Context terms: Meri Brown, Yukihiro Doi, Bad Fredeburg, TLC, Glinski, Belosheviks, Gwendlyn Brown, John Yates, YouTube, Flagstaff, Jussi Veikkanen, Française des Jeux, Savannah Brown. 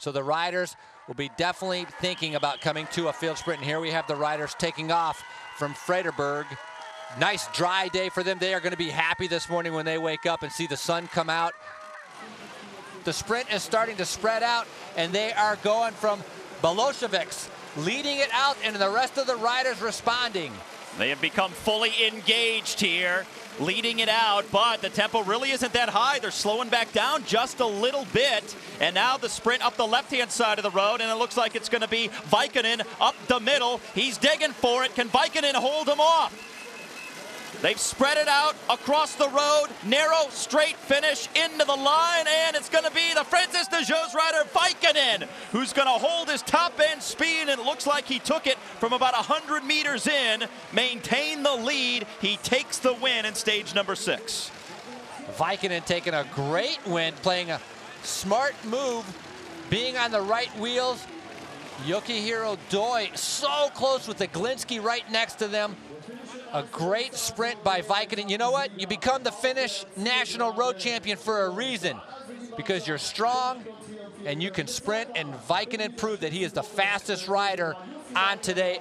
So the riders will be definitely thinking about coming to a field sprint. And here we have the riders taking off from Fredeburg. Nice dry day for them. They are going to be happy this morning when they wake up and see the sun come out. The sprint is starting to spread out, and they are going from Belosheviks, leading it out, and the rest of the riders responding. They have become fully engaged here, leading it out, but the tempo really isn't that high. They're slowing back down just a little bit, and now the sprint up the left-hand side of the road, and it looks like it's going to be Veikkanen up the middle. He's digging for it. Can Veikkanen hold him off? They've spread it out across the road, narrow, straight finish into the line, and it's going to be the Française des Jeux rider Veikkanen, who's going to hold his top-end speed, and it looks like he took it from about 100 meters in, maintained the lead. He takes the win in stage number 6. Veikkanen taking a great win, playing a smart move, being on the right wheels. Yukihiro Doi so close with the Glinski right next to them. A great sprint by Veikkanen. You know what? You become the Finnish national road champion for a reason, because you're strong and you can sprint, and Veikkanen proved that he is the fastest rider on today.